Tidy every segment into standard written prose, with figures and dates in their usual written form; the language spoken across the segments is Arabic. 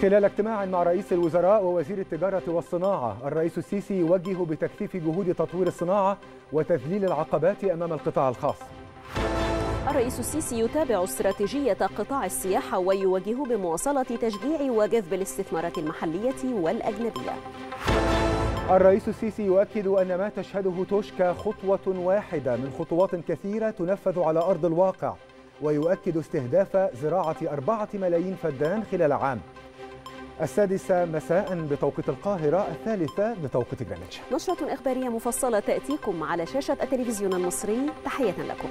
خلال اجتماع مع رئيس الوزراء ووزير التجارة والصناعة، الرئيس السيسي يوجه بتكثيف جهود تطوير الصناعة وتذليل العقبات أمام القطاع الخاص. الرئيس السيسي يتابع استراتيجية قطاع السياحة ويوجه بمواصلة تشجيع وجذب الاستثمارات المحلية والأجنبية. الرئيس السيسي يؤكد أن ما تشهده توشكا خطوة واحدة من خطوات كثيرة تنفذ على أرض الواقع، ويؤكد استهداف زراعة 4 ملايين فدان خلال عام. 6:00 مساء بتوقيت القاهرة، 3:00 بتوقيت جرينتش. نشرة إخبارية مفصلة تأتيكم على شاشة التلفزيون المصري. تحية لكم.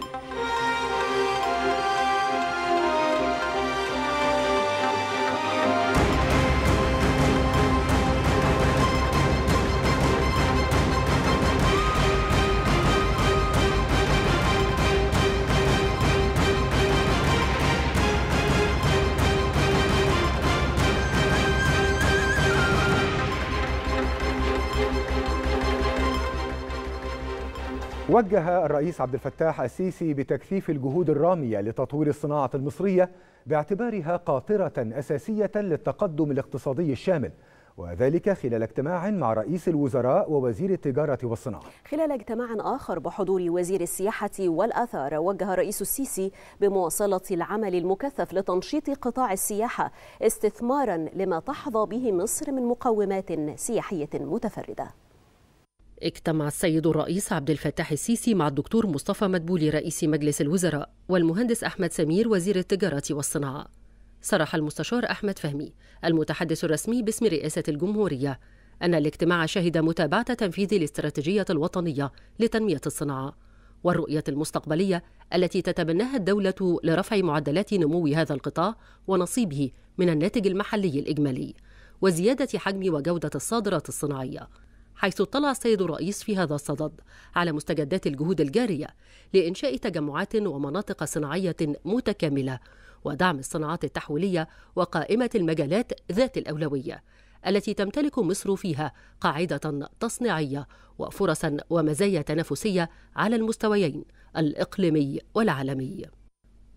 وجه الرئيس عبد الفتاح السيسي بتكثيف الجهود الرامية لتطوير الصناعة المصرية باعتبارها قاطرة أساسية للتقدم الاقتصادي الشامل، وذلك خلال اجتماع مع رئيس الوزراء ووزير التجارة والصناعة. خلال اجتماع آخر بحضور وزير السياحة والآثار، وجه الرئيس السيسي بمواصلة العمل المكثف لتنشيط قطاع السياحة استثمارا لما تحظى به مصر من مقومات سياحية متفردة. اجتمع السيد الرئيس عبد الفتاح السيسي مع الدكتور مصطفى مدبولي رئيس مجلس الوزراء والمهندس أحمد سمير وزير التجارة والصناعة. صرح المستشار أحمد فهمي المتحدث الرسمي باسم رئاسة الجمهورية أن الاجتماع شهد متابعة تنفيذ الاستراتيجية الوطنية لتنمية الصناعة والرؤية المستقبلية التي تتبناها الدولة لرفع معدلات نمو هذا القطاع ونصيبه من الناتج المحلي الإجمالي وزيادة حجم وجودة الصادرات الصناعية، حيث اطلع السيد الرئيس في هذا الصدد على مستجدات الجهود الجارية لإنشاء تجمعات ومناطق صناعية متكاملة ودعم الصناعات التحويلية وقائمة المجالات ذات الأولوية التي تمتلك مصر فيها قاعدة تصنيعية وفرصا ومزايا تنافسية على المستويين الإقليمي والعالمي.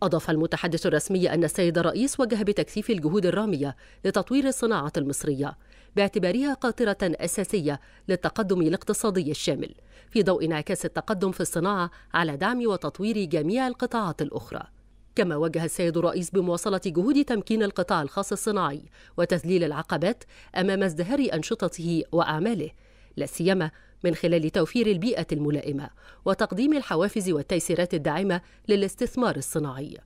أضاف المتحدث الرسمي أن السيد الرئيس وجه بتكثيف الجهود الرامية لتطوير الصناعة المصرية باعتبارها قاطرة أساسية للتقدم الاقتصادي الشامل في ضوء انعكاس التقدم في الصناعة على دعم وتطوير جميع القطاعات الأخرى. كما وجه السيد الرئيس بمواصلة جهود تمكين القطاع الخاص الصناعي وتذليل العقبات أمام ازدهار أنشطته وأعماله، لا سيما من خلال توفير البيئة الملائمة وتقديم الحوافز والتيسيرات الداعمة للاستثمار الصناعي،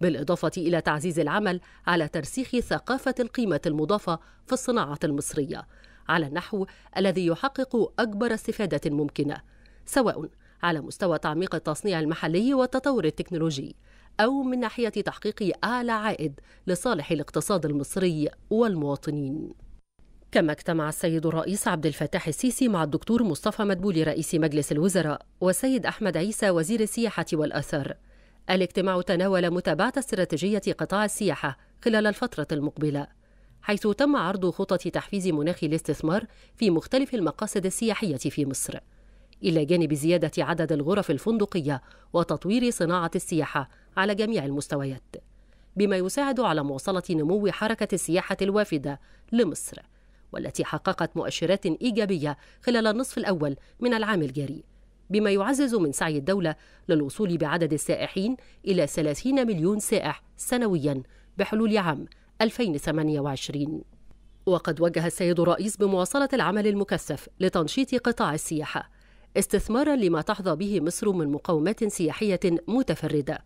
بالإضافة إلى تعزيز العمل على ترسيخ ثقافة القيمة المضافة في الصناعة المصرية على النحو الذي يحقق أكبر استفادة ممكنة، سواء على مستوى تعميق التصنيع المحلي والتطور التكنولوجي أو من ناحية تحقيق أعلى عائد لصالح الاقتصاد المصري والمواطنين. كما اجتمع السيد الرئيس عبد الفتاح السيسي مع الدكتور مصطفى مدبولي رئيس مجلس الوزراء والسيد أحمد عيسى وزير السياحة والآثار. الاجتماع تناول متابعة استراتيجية قطاع السياحة خلال الفترة المقبلة، حيث تم عرض خطط تحفيز مناخ الاستثمار في مختلف المقاصد السياحية في مصر، إلى جانب زيادة عدد الغرف الفندقية وتطوير صناعة السياحة على جميع المستويات، بما يساعد على مواصلة نمو حركة السياحة الوافدة لمصر، والتي حققت مؤشرات إيجابية خلال النصف الأول من العام الجاري، بما يعزز من سعي الدولة للوصول بعدد السائحين إلى 30 مليون سائح سنوياً بحلول عام 2028. وقد وجه السيد الرئيس بمواصلة العمل المكثف لتنشيط قطاع السياحة استثماراً لما تحظى به مصر من مقومات سياحية متفردة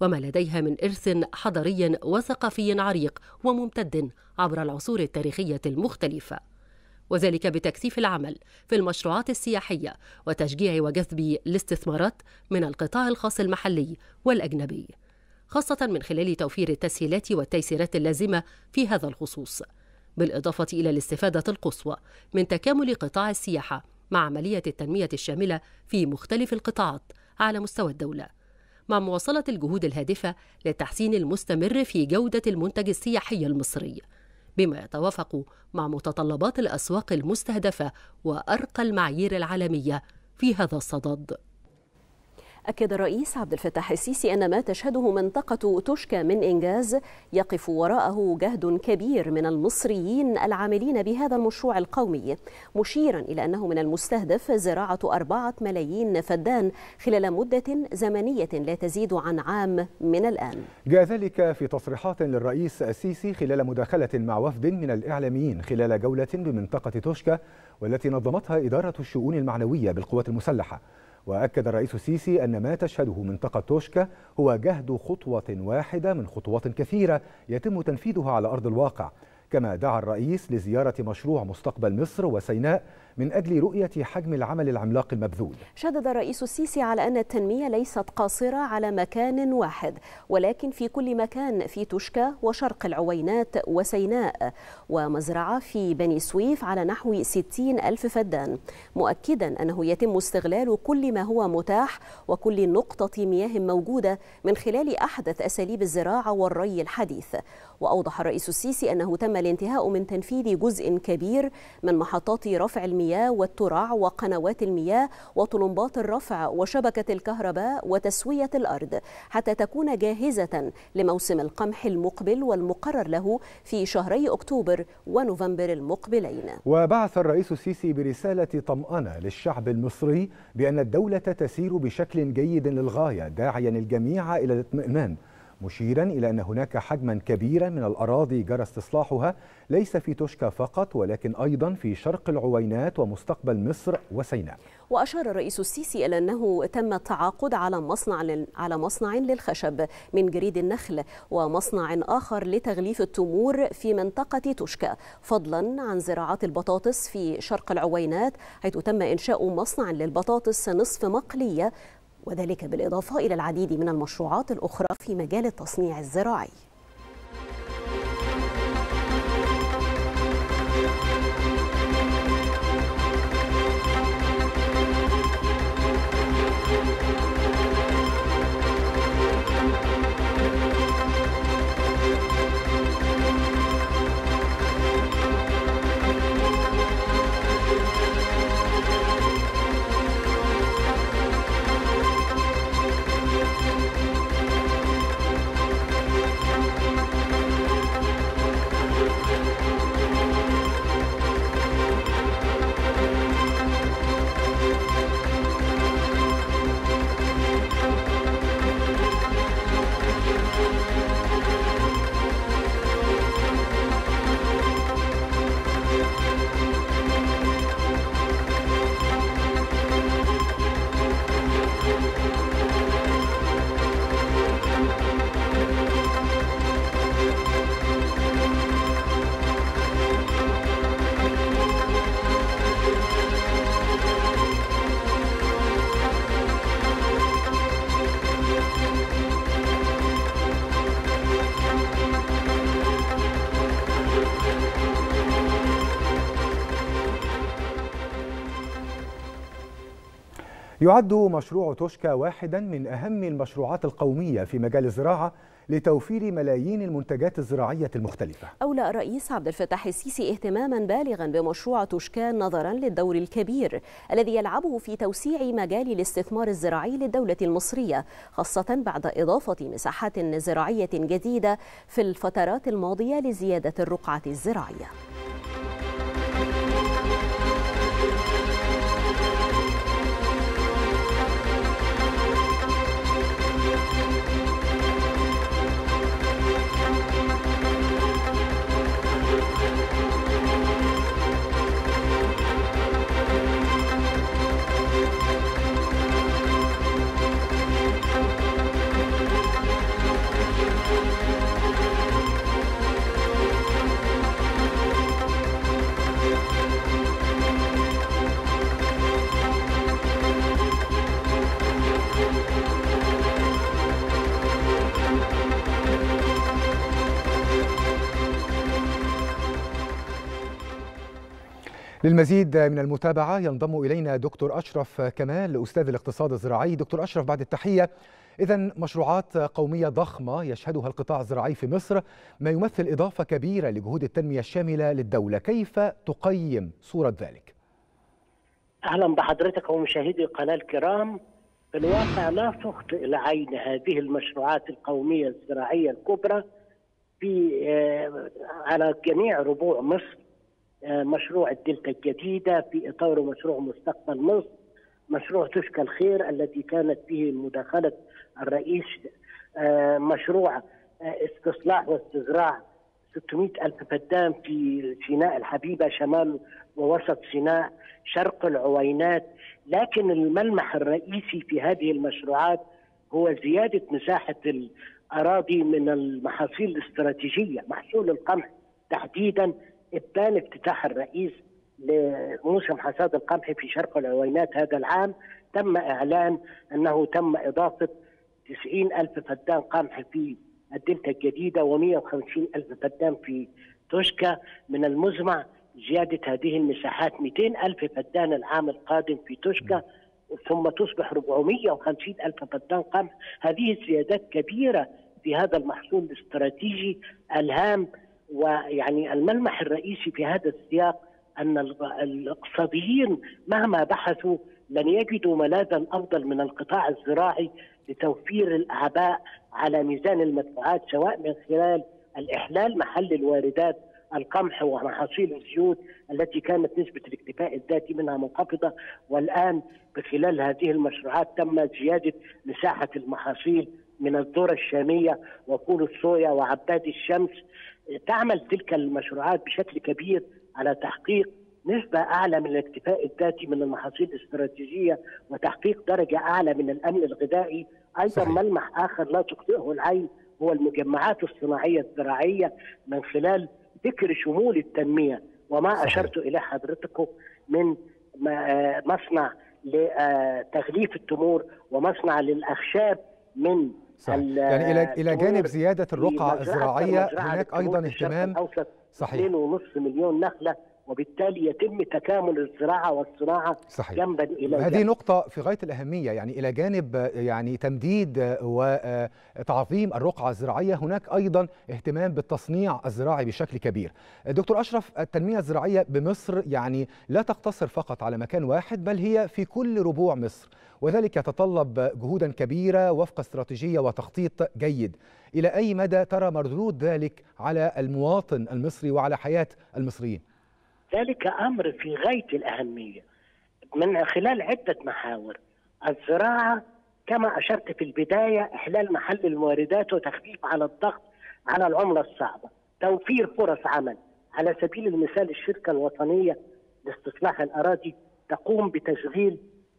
وما لديها من إرث حضاري وثقافي عريق وممتد عبر العصور التاريخية المختلفة، وذلك بتكثيف العمل في المشروعات السياحية وتشجيع وجذب الاستثمارات من القطاع الخاص المحلي والأجنبي، خاصة من خلال توفير التسهيلات والتيسيرات اللازمة في هذا الخصوص، بالإضافة إلى الاستفادة القصوى من تكامل قطاع السياحة مع عملية التنمية الشاملة في مختلف القطاعات على مستوى الدولة، مع مواصلة الجهود الهادفة للتحسين المستمر في جودة المنتج السياحي المصري بما يتوافق مع متطلبات الأسواق المستهدفة وأرقى المعايير العالمية في هذا الصدد. أكد الرئيس عبد الفتاح السيسي أن ما تشهده منطقة توشكا من إنجاز يقف وراءه جهد كبير من المصريين العاملين بهذا المشروع القومي، مشيرا إلى أنه من المستهدف زراعة 4 ملايين فدان خلال مدة زمنية لا تزيد عن عام من الآن. جاء ذلك في تصريحات للرئيس السيسي خلال مداخلة مع وفد من الإعلاميين خلال جولة بمنطقة توشكا والتي نظمتها إدارة الشؤون المعنوية بالقوات المسلحة. وأكد الرئيس السيسي أن ما تشهده منطقة توشكا هو جهد خطوة واحدة من خطوات كثيرة يتم تنفيذها على أرض الواقع. كما دعا الرئيس لزيارة مشروع مستقبل مصر وسيناء من أجل رؤية حجم العمل العملاق المبذول. شدد الرئيس السيسي على أن التنمية ليست قاصرة على مكان واحد، ولكن في كل مكان، في توشكا وشرق العوينات وسيناء ومزرعة في بني سويف على نحو 60,000 فدان، مؤكدا أنه يتم استغلال كل ما هو متاح وكل نقطة مياه موجودة من خلال أحدث أساليب الزراعة والري الحديث. وأوضح الرئيس السيسي أنه تم الانتهاء من تنفيذ جزء كبير من محطات رفع المياه والترع وقنوات المياه وطلمبات الرفع وشبكة الكهرباء وتسوية الأرض حتى تكون جاهزة لموسم القمح المقبل والمقرر له في شهري أكتوبر ونوفمبر المقبلين. وبعث الرئيس السيسي برسالة طمأنة للشعب المصري بأن الدولة تسير بشكل جيد للغاية، داعيا الجميع إلى الاطمئنان، مشيرا إلى أن هناك حجما كبيرا من الأراضي جرى استصلاحها ليس في توشكا فقط ولكن أيضا في شرق العوينات ومستقبل مصر وسيناء. وأشار الرئيس السيسي إلى أنه تم التعاقد على مصنع للخشب من جريد النخل ومصنع آخر لتغليف التمور في منطقة توشكا، فضلا عن زراعة البطاطس في شرق العوينات حيث تم إنشاء مصنع للبطاطس نصف مقلية، وذلك بالإضافة إلى العديد من المشروعات الأخرى في مجال التصنيع الزراعي. يعد مشروع توشكا واحدا من أهم المشروعات القومية في مجال الزراعة لتوفير ملايين المنتجات الزراعية المختلفة. أولى الرئيس عبد الفتاح السيسي اهتماما بالغا بمشروع توشكا نظرا للدور الكبير الذي يلعبه في توسيع مجال الاستثمار الزراعي للدولة المصرية، خاصة بعد إضافة مساحات زراعية جديدة في الفترات الماضية لزيادة الرقعة الزراعية. للمزيد من المتابعة ينضم إلينا دكتور أشرف كمال أستاذ الاقتصاد الزراعي. دكتور أشرف، بعد التحية، إذن مشروعات قومية ضخمة يشهدها القطاع الزراعي في مصر ما يمثل إضافة كبيرة لجهود التنمية الشاملة للدولة، كيف تقيم صورة ذلك؟ أهلا بحضرتك ومشاهدي القناة الكرام. الواقع لا تخطئ العين هذه المشروعات القومية الزراعية الكبرى في على جميع ربوع مصر. مشروع الدلتا الجديدة في إطار مشروع مستقبل مصر، مشروع توشكا الخير الذي كانت فيه مداخلة الرئيس، مشروع استصلاح واستزراع 600 ألف فدان في سيناء الحبيبة شمال ووسط سيناء شرق العوينات. لكن الملمح الرئيسي في هذه المشروعات هو زيادة مساحة الأراضي من المحاصيل الاستراتيجية، محصول القمح تحديدا، إبان افتتاح الرئيس لموسم حصاد القمح في شرق العوينات هذا العام. تم إعلان أنه تم إضافة 90 ألف فدان قمح في الدلتا الجديدة و150 ألف فدان في توشكا. من المزمع زيادة هذه المساحات 200 ألف فدان العام القادم في توشكا، ثم تصبح 450 ألف فدان قمح. هذه زيادات كبيرة في هذا المحصول الاستراتيجي الهام. ويعني الملمح الرئيسي في هذا السياق أن الاقتصاديين مهما بحثوا لن يجدوا ملاذا أفضل من القطاع الزراعي لتوفير الأعباء على ميزان المدفوعات، سواء من خلال الإحلال محل الواردات القمح ومحاصيل الزيوت التي كانت نسبة الاكتفاء الذاتي منها منخفضة، والآن بخلال هذه المشروعات تم زيادة مساحة المحاصيل من الذرة الشامية وفول الصويا وعباد الشمس. تعمل تلك المشروعات بشكل كبير على تحقيق نسبة أعلى من الاكتفاء الذاتي من المحاصيل الاستراتيجية وتحقيق درجة أعلى من الأمن الغذائي. أيضا ملمح آخر لا تخطئه العين هو المجمعات الصناعية الزراعية من خلال فكر شمول التنمية وما أشرت إليه حضرتكم من مصنع لتغليف التمور ومصنع للأخشاب من يعني إلى جانب زيادة الرقعة الزراعية هناك أيضا اهتمام 2.5 مليون نخلة، وبالتالي يتم تكامل الزراعة والصناعة جنبا إلى هذه جانب. نقطة في غاية الأهمية، يعني إلى جانب يعني تمديد وتعظيم الرقعة الزراعية هناك أيضا اهتمام بالتصنيع الزراعي بشكل كبير. دكتور أشرف، التنمية الزراعية بمصر يعني لا تقتصر فقط على مكان واحد بل هي في كل ربوع مصر، وذلك يتطلب جهودا كبيرة وفق استراتيجية وتخطيط جيد. إلى أي مدى ترى مردود ذلك على المواطن المصري وعلى حياة المصريين؟ ذلك أمر في غاية الأهمية من خلال عدة محاور. الزراعة كما أشرت في البداية، إحلال محل المواردات وتخفيف على الضغط على العملة الصعبة، توفير فرص عمل. على سبيل المثال الشركة الوطنية لاستصلاح الأراضي تقوم بتشغيل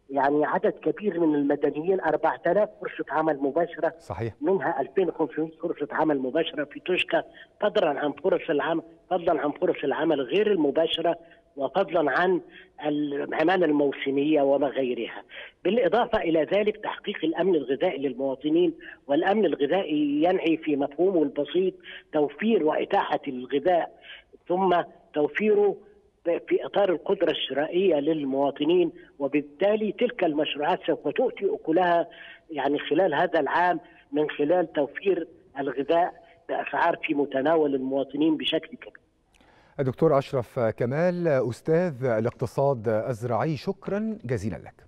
يعني عدد كبير من المدنيين، 4000 فرصة عمل مباشرة صحيح، منها 2500 فرصة عمل مباشرة في توشكا، فضلا عن فرص العمل غير المباشرة وفضلا عن العمالة الموسمية وما غيرها. بالإضافة إلى ذلك تحقيق الأمن الغذائي للمواطنين، والأمن الغذائي ينعي في مفهومه البسيط توفير وإتاحة الغذاء، ثم توفيره في إطار القدرة الشرائية للمواطنين. وبالتالي تلك المشروعات سوف تؤتي أكلها يعني خلال هذا العام من خلال توفير الغذاء بأسعار في متناول المواطنين بشكل كبير. الدكتور أشرف كمال، أستاذ الاقتصاد الزراعي، شكرا جزيلا لك.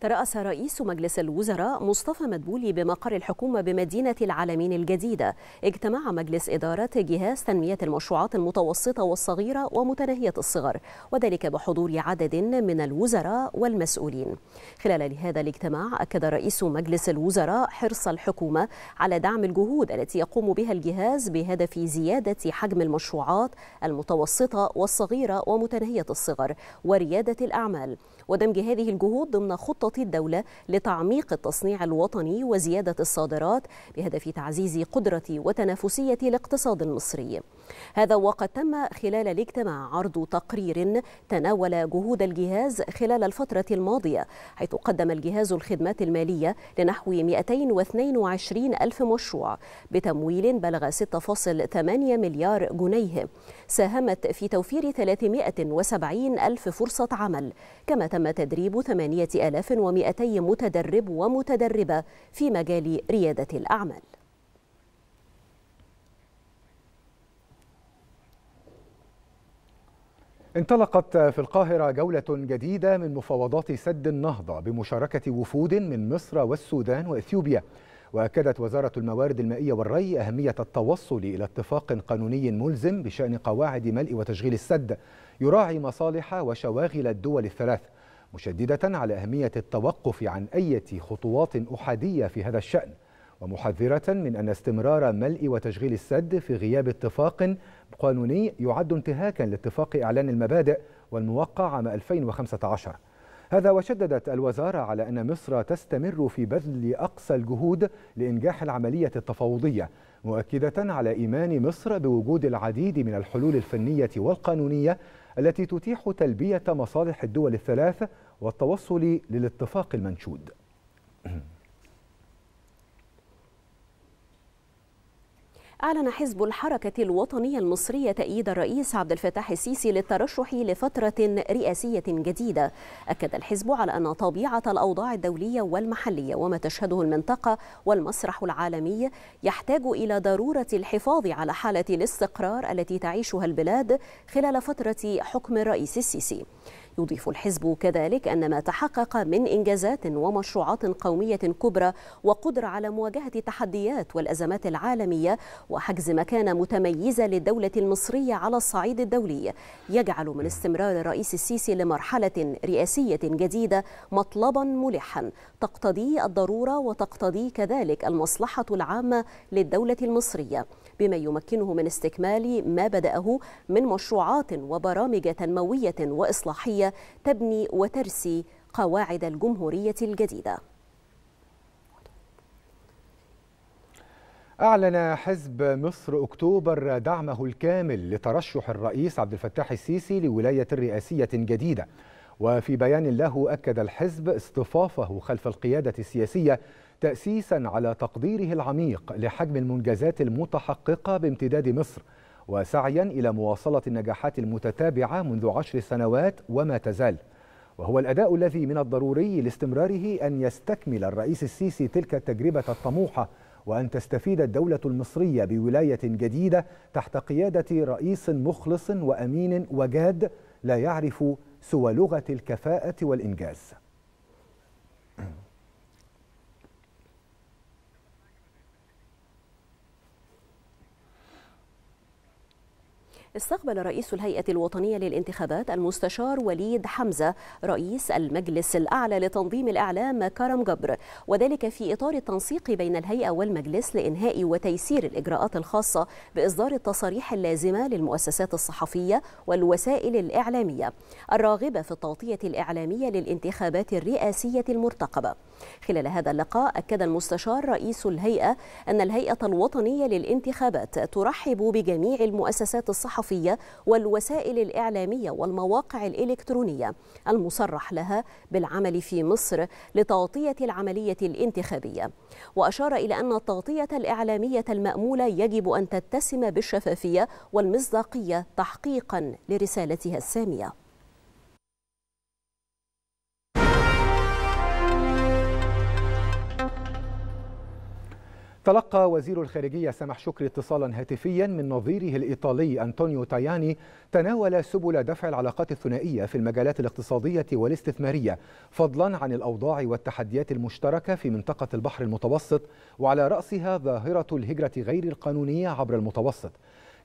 ترأس رئيس مجلس الوزراء مصطفى مدبولي بمقر الحكومة بمدينة العالمين الجديدة اجتماع مجلس إدارة جهاز تنمية المشروعات المتوسطة والصغيرة ومتناهية الصغر، وذلك بحضور عدد من الوزراء والمسؤولين. خلال هذا الاجتماع أكد رئيس مجلس الوزراء حرص الحكومة على دعم الجهود التي يقوم بها الجهاز بهدف زيادة حجم المشروعات المتوسطة والصغيرة ومتناهية الصغر وريادة الأعمال، ودمج هذه الجهود ضمن خطة الدولة لتعميق التصنيع الوطني وزيادة الصادرات بهدف تعزيز قدرة وتنافسية الاقتصاد المصري. هذا وقد تم خلال الاجتماع عرض تقرير تناول جهود الجهاز خلال الفترة الماضية، حيث قدم الجهاز الخدمات المالية لنحو 222 ألف مشروع بتمويل بلغ 6.8 مليار جنيه، ساهمت في توفير 370 ألف فرصة عمل، كما تم تدريب 8200 متدرب ومتدربة في مجال ريادة الأعمال. انطلقت في القاهرة جولة جديدة من مفاوضات سد النهضة بمشاركة وفود من مصر والسودان وإثيوبيا. وأكدت وزارة الموارد المائية والري أهمية التوصل إلى اتفاق قانوني ملزم بشأن قواعد ملء وتشغيل السد يراعي مصالح وشواغل الدول الثلاث، مشددة على أهمية التوقف عن أي خطوات أحادية في هذا الشأن، ومحذرة من أن استمرار ملء وتشغيل السد في غياب اتفاق قانوني يعد انتهاكا لاتفاق إعلان المبادئ والموقع عام 2015. هذا وشددت الوزارة على أن مصر تستمر في بذل أقصى الجهود لإنجاح العملية التفاوضية، مؤكدة على إيمان مصر بوجود العديد من الحلول الفنية والقانونية التي تتيح تلبية مصالح الدول الثلاث والتوصل للاتفاق المنشود. أعلن حزب الحركة الوطنية المصرية تأييد الرئيس عبد الفتاح السيسي للترشح لفترة رئاسية جديدة. أكد الحزب على أن طبيعة الأوضاع الدولية والمحلية وما تشهده المنطقة والمسرح العالمي يحتاج إلى ضرورة الحفاظ على حالة الاستقرار التي تعيشها البلاد خلال فترة حكم الرئيس السيسي. يضيف الحزب كذلك أن ما تحقق من إنجازات ومشروعات قومية كبرى وقدرة على مواجهة التحديات والأزمات العالمية وحجز مكانة متميزة للدولة المصرية على الصعيد الدولي يجعل من استمرار الرئيس السيسي لمرحلة رئاسية جديدة مطلبا ملحا تقتضيه الضرورة وتقتضيه كذلك المصلحة العامة للدولة المصرية، بما يمكنه من استكمال ما بدأه من مشروعات وبرامج تنموية وإصلاحية تبني وترسي قواعد الجمهورية الجديدة. أعلن حزب مصر أكتوبر دعمه الكامل لترشح الرئيس عبد الفتاح السيسي لولاية رئاسية جديدة. وفي بيان له أكد الحزب اصطفافه خلف القيادة السياسية تأسيسا على تقديره العميق لحجم المنجزات المتحققة بامتداد مصر، وسعيا إلى مواصلة النجاحات المتتابعة منذ 10 سنوات وما تزال، وهو الأداء الذي من الضروري لاستمراره أن يستكمل الرئيس السيسي تلك التجربة الطموحة، وأن تستفيد الدولة المصرية بولاية جديدة تحت قيادة رئيس مخلص وأمين وجاد لا يعرف سوى لغة الكفاءة والإنجاز. استقبل رئيس الهيئة الوطنية للانتخابات المستشار وليد حمزه رئيس المجلس الأعلى لتنظيم الإعلام كرم جبر، وذلك في إطار التنسيق بين الهيئة والمجلس لإنهاء وتيسير الإجراءات الخاصة بإصدار التصاريح اللازمة للمؤسسات الصحفية والوسائل الإعلامية الراغبة في التغطية الإعلامية للانتخابات الرئاسية المرتقبة. خلال هذا اللقاء أكد المستشار رئيس الهيئة أن الهيئة الوطنية للانتخابات ترحب بجميع المؤسسات الصحفية والوسائل الإعلامية والمواقع الإلكترونية المصرح لها بالعمل في مصر لتغطية العملية الانتخابية، وأشار إلى أن التغطية الإعلامية المأمولة يجب أن تتسم بالشفافية والمصداقية تحقيقا لرسالتها السامية. تلقى وزير الخارجية سامح شكري اتصالا هاتفيا من نظيره الإيطالي أنطونيو تاياني تناول سبل دفع العلاقات الثنائية في المجالات الاقتصادية والاستثمارية، فضلا عن الأوضاع والتحديات المشتركة في منطقة البحر المتوسط، وعلى رأسها ظاهرة الهجرة غير القانونية عبر المتوسط.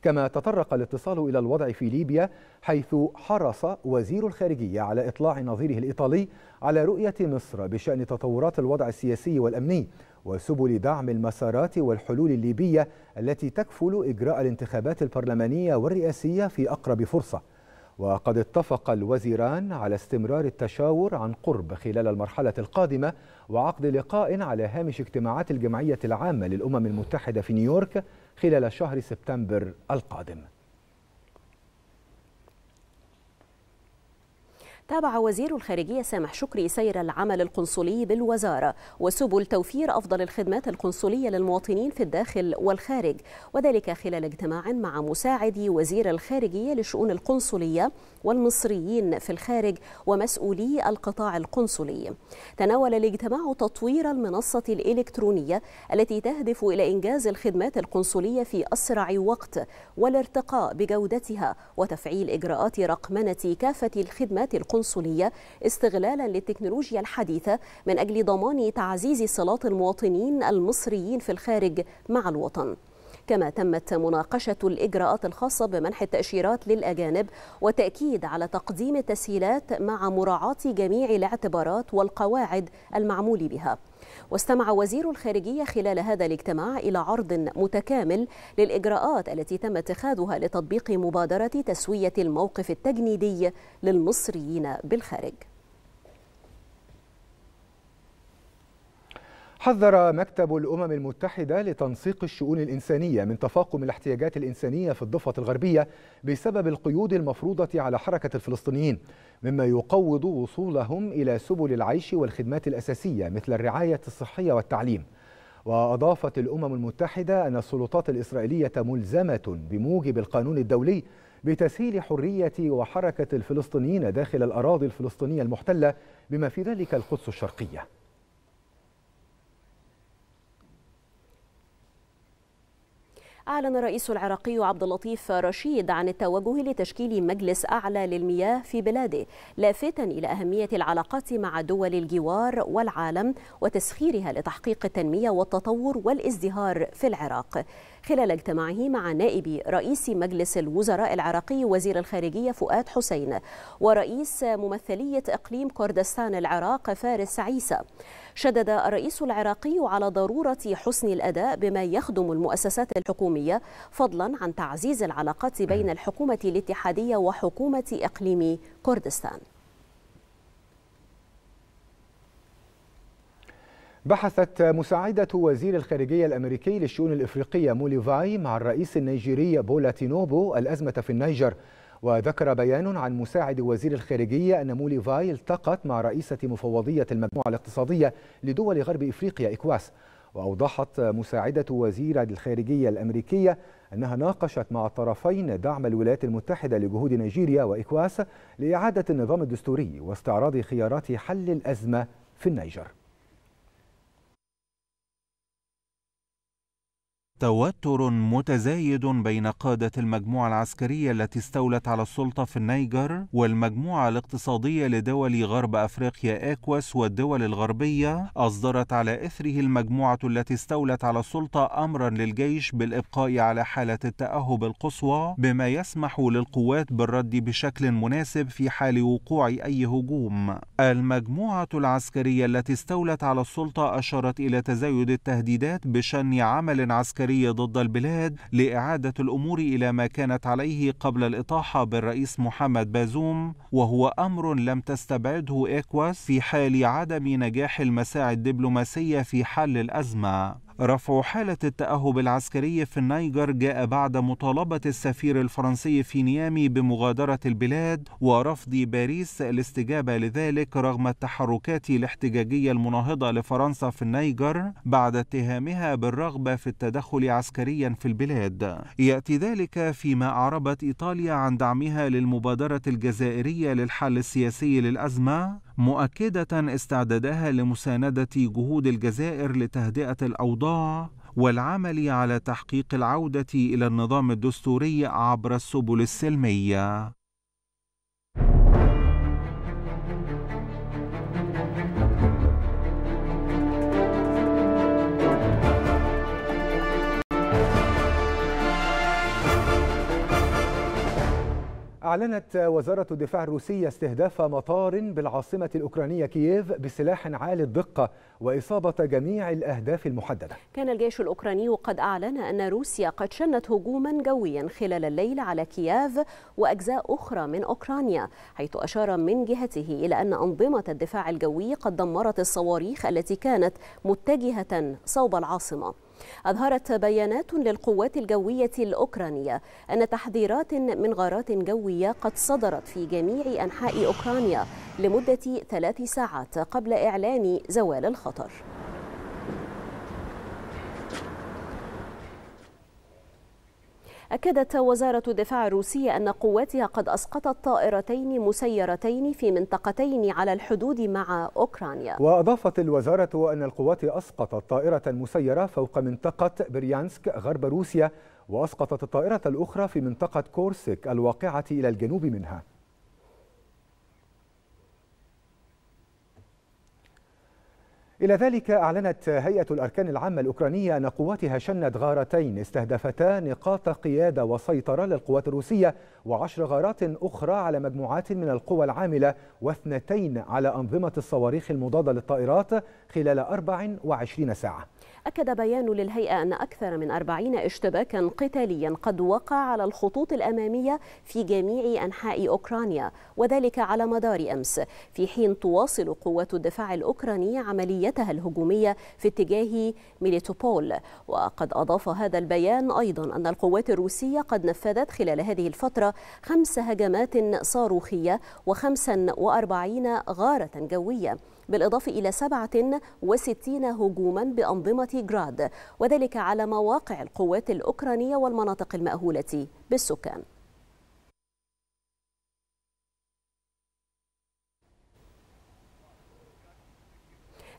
كما تطرق الاتصال إلى الوضع في ليبيا، حيث حرص وزير الخارجية على إطلاع نظيره الإيطالي على رؤية مصر بشأن تطورات الوضع السياسي والأمني وسبل دعم المسارات والحلول الليبية التي تكفل إجراء الانتخابات البرلمانية والرئاسية في أقرب فرصة. وقد اتفق الوزيران على استمرار التشاور عن قرب خلال المرحلة القادمة وعقد لقاء على هامش اجتماعات الجمعية العامة للأمم المتحدة في نيويورك خلال شهر سبتمبر القادم. تابع وزير الخارجية سامح شكري سير العمل القنصلي بالوزارة وسبل توفير أفضل الخدمات القنصلية للمواطنين في الداخل والخارج، وذلك خلال اجتماع مع مساعد وزير الخارجية لشؤون القنصلية والمصريين في الخارج ومسؤولي القطاع القنصلي. تناول الاجتماع تطوير المنصة الإلكترونية التي تهدف إلى إنجاز الخدمات القنصلية في أسرع وقت والارتقاء بجودتها وتفعيل إجراءات رقمنة كافة الخدمات القنصلية استغلالا للتكنولوجيا الحديثة من أجل ضمان تعزيز صلات المواطنين المصريين في الخارج مع الوطن. كما تمت مناقشة الإجراءات الخاصة بمنح التأشيرات للأجانب والتأكيد على تقديم التسهيلات مع مراعاة جميع الاعتبارات والقواعد المعمول بها. واستمع وزير الخارجية خلال هذا الاجتماع إلى عرض متكامل للإجراءات التي تم اتخاذها لتطبيق مبادرة تسوية الموقف التجنيدي للمصريين بالخارج. حذر مكتب الأمم المتحدة لتنسيق الشؤون الإنسانية من تفاقم الاحتياجات الإنسانية في الضفة الغربية بسبب القيود المفروضة على حركة الفلسطينيين، مما يقوض وصولهم إلى سبل العيش والخدمات الأساسية مثل الرعاية الصحية والتعليم. وأضافت الأمم المتحدة أن السلطات الإسرائيلية ملزمة بموجب القانون الدولي بتسهيل حرية وحركة الفلسطينيين داخل الأراضي الفلسطينية المحتلة بما في ذلك القدس الشرقية. أعلن الرئيس العراقي عبد اللطيف رشيد عن التوجه لتشكيل مجلس أعلى للمياه في بلاده، لافتا إلى أهمية العلاقات مع دول الجوار والعالم وتسخيرها لتحقيق التنمية والتطور والازدهار في العراق. خلال اجتماعه مع نائب رئيس مجلس الوزراء العراقي وزير الخارجية فؤاد حسين ورئيس ممثلية إقليم كردستان العراق فارس عيسى، شدد الرئيس العراقي على ضرورة حسن الأداء بما يخدم المؤسسات الحكومية، فضلا عن تعزيز العلاقات بين الحكومة الاتحادية وحكومة إقليم كردستان. بحثت مساعدة وزير الخارجية الأمريكي للشؤون الإفريقية مولي فاي مع الرئيس النيجيري بولاتينوبو الأزمة في النيجر. وذكر بيان عن مساعد وزير الخارجية أن مولي فاي التقت مع رئيسة مفوضية المجموعة الاقتصادية لدول غرب إفريقيا إكواس. وأوضحت مساعدة وزير الخارجية الأمريكية أنها ناقشت مع الطرفين دعم الولايات المتحدة لجهود نيجيريا وإكواس لإعادة النظام الدستوري واستعراض خيارات حل الأزمة في النيجر. توتر متزايد بين قادة المجموعة العسكرية التي استولت على السلطة في النيجر والمجموعة الاقتصادية لدول غرب أفريقيا إكواس والدول الغربية أصدرت على إثره المجموعة التي استولت على السلطة أمرا للجيش بالإبقاء على حالة التأهب القصوى بما يسمح للقوات بالرد بشكل مناسب في حال وقوع أي هجوم. المجموعة العسكرية التي استولت على السلطة أشارت إلى تزايد التهديدات بشن عمل عسكري ضد البلاد لإعادة الأمور إلى ما كانت عليه قبل الإطاحة بالرئيس محمد بازوم، وهو أمر لم تستبعده إكواس في حال عدم نجاح المساعي الدبلوماسية في حل الأزمة. رفع حالة التأهب العسكري في النيجر جاء بعد مطالبة السفير الفرنسي في نيامي بمغادرة البلاد ورفض باريس الاستجابة لذلك رغم التحركات الاحتجاجية المناهضة لفرنسا في النيجر بعد اتهامها بالرغبة في التدخل عسكريا في البلاد. يأتي ذلك فيما أعربت إيطاليا عن دعمها للمبادرة الجزائرية للحل السياسي للأزمة، مؤكدة استعدادها لمساندة جهود الجزائر لتهدئة الأوضاع والعمل على تحقيق العودة إلى النظام الدستوري عبر السبل السلمية. أعلنت وزارة الدفاع الروسية استهداف مطار بالعاصمة الأوكرانية كييف بسلاح عالي الدقة وإصابة جميع الأهداف المحددة. كان الجيش الأوكراني قد أعلن أن روسيا قد شنت هجوما جويا خلال الليل على كييف وأجزاء أخرى من أوكرانيا، حيث أشار من جهته إلى أن أنظمة الدفاع الجوي قد دمرت الصواريخ التي كانت متجهة صوب العاصمة. أظهرت بيانات للقوات الجوية الأوكرانية أن تحذيرات من غارات جوية قد صدرت في جميع أنحاء أوكرانيا لمدة 3 ساعات قبل إعلان زوال الخطر. أكدت وزارة الدفاع الروسية أن قواتها قد أسقطت طائرتين مسيرتين في منطقتين على الحدود مع أوكرانيا. وأضافت الوزارة أن القوات أسقطت طائرة مسيرة فوق منطقة بريانسك غرب روسيا، وأسقطت الطائرة الأخرى في منطقة كورسك الواقعة إلى الجنوب منها. إلى ذلك أعلنت هيئة الأركان العامة الأوكرانية أن قواتها شنت غارتين استهدفتا نقاط قيادة وسيطرة للقوات الروسية، و10 غارات أخرى على مجموعات من القوى العاملة، و2 على أنظمة الصواريخ المضادة للطائرات خلال 24 ساعة. أكد بيان للهيئة أن أكثر من 40 اشتباكا قتاليا قد وقع على الخطوط الأمامية في جميع أنحاء أوكرانيا، وذلك على مدار أمس، في حين تواصل قوات الدفاع الأوكرانية عمليتها الهجومية في اتجاه ميليتوبول. وقد أضاف هذا البيان أيضا أن القوات الروسية قد نفذت خلال هذه الفترة 5 هجمات صاروخية و45 غارة جوية، بالإضافة إلى 67 هجوما بأنظمة جراد، وذلك على مواقع القوات الأوكرانية والمناطق المأهولة بالسكان.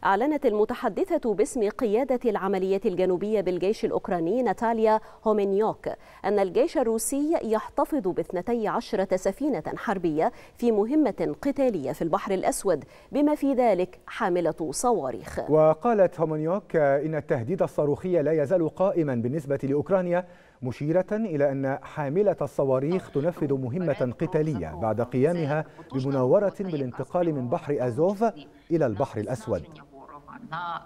أعلنت المتحدثة باسم قيادة العملية الجنوبية بالجيش الأوكراني ناتاليا هومينيوك أن الجيش الروسي يحتفظ ب12 سفينة حربية في مهمة قتالية في البحر الأسود، بما في ذلك حاملة صواريخ. وقالت هومينيوك إن التهديد الصاروخي لا يزال قائما بالنسبة لأوكرانيا، مشيرة إلى أن حاملة الصواريخ تنفذ مهمة قتالية بعد قيامها بمناورة بالانتقال من بحر أزوف إلى البحر الأسود. на